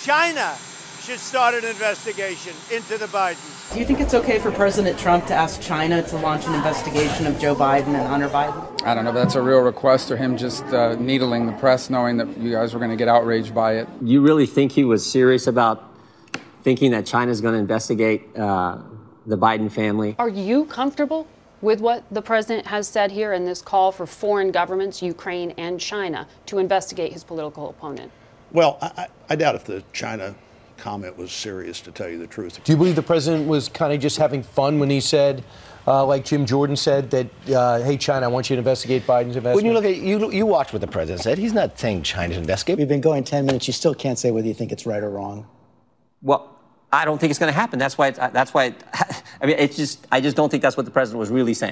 China should start an investigation into the Bidens. Do you think it's okay for President Trump to ask China to launch an investigation of Joe Biden and Hunter Biden? I don't know, but that's a real request, or him just needling the press, knowing that you guys were going to get outraged by it. You really think he was serious about thinking that China's going to investigate the Biden family? Are you comfortable with what the president has said here in this call for foreign governments, Ukraine and China, to investigate his political opponent? Well, I doubt if the China comment was serious, to tell you the truth. Do you believe the president was kind of just having fun when he said, like Jim Jordan said, that, hey, China, I want you to investigate Biden's investment? When you look at you watch what the president said. He's not saying China should investigate. We've been going 10 minutes. You still can't say whether you think it's right or wrong. Well, I don't think it's going to happen. That's why I mean, I just don't think that's what the president was really saying.